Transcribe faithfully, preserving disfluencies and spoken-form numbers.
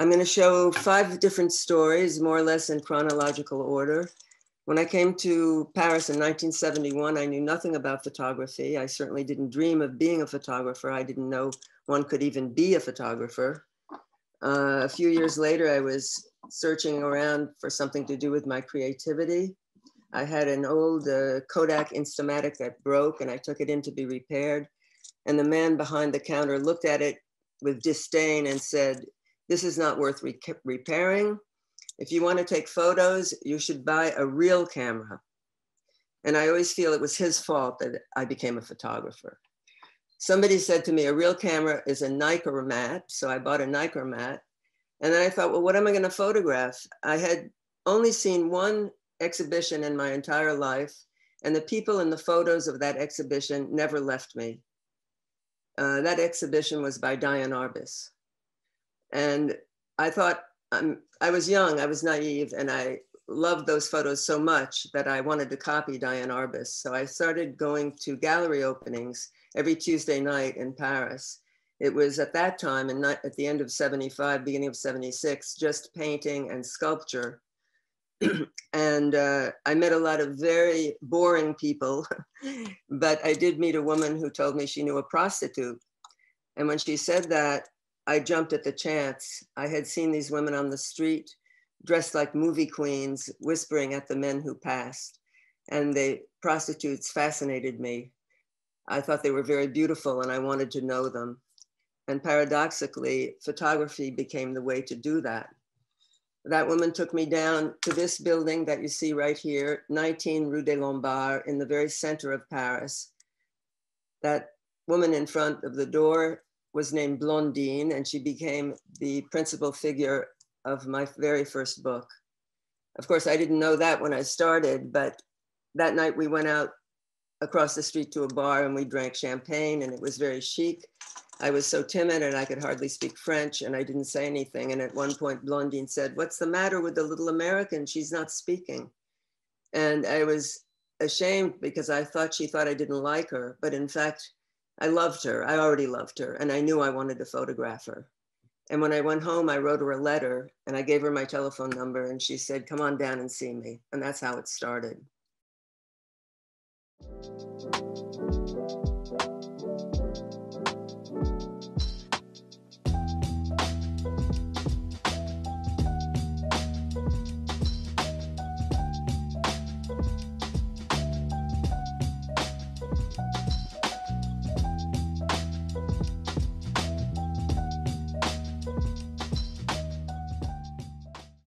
I'm going to show five different stories, more or less in chronological order. When I came to Paris in nineteen seventy-one, I knew nothing about photography. I certainly didn't dream of being a photographer. I didn't know one could even be a photographer. Uh, a few years later, I was searching around for something to do with my creativity. I had an old uh, Kodak Instamatic that broke, and I took it in to be repaired. And the man behind the counter looked at it with disdain and said, "This is not worth re repairing. If you want to take photos, you should buy a real camera." And I always feel it was his fault that I became a photographer. Somebody said to me, a real camera is a Nikkor mat. So I bought a Nikkor mat. And then I thought, well, what am I going to photograph? I had only seen one exhibition in my entire life, and the people in the photos of that exhibition never left me. Uh, that exhibition was by Diane Arbus. And I thought, um, I was young, I was naive, and I loved those photos so much that I wanted to copy Diane Arbus. So I started going to gallery openings every Tuesday night in Paris. It was at that time, and not at the end of seventy-five, beginning of seventy-six, just painting and sculpture. And uh, I met a lot of very boring people, but I did meet a woman who told me she knew a prostitute. And when she said that, I jumped at the chance. I had seen these women on the street dressed like movie queens, whispering at the men who passed. And the prostitutes fascinated me. I thought they were very beautiful and I wanted to know them. And paradoxically, photography became the way to do that. That woman took me down to this building that you see right here, nineteen Rue des Lombards, in the very center of Paris. That woman in front of the door was named Blondine, and she became the principal figure of my very first book. Of course, I didn't know that when I started, but that night we went out across the street to a bar and we drank champagne, and it was very chic. I was so timid and I could hardly speak French, and I didn't say anything. And at one point Blondine said, "What's the matter with the little American? She's not speaking." And I was ashamed because I thought she thought I didn't like her, but in fact, I loved her. I already loved her, and I knew I wanted to photograph her. And when I went home, I wrote her a letter and I gave her my telephone number, and she said, "Come on down and see me." And that's how it started.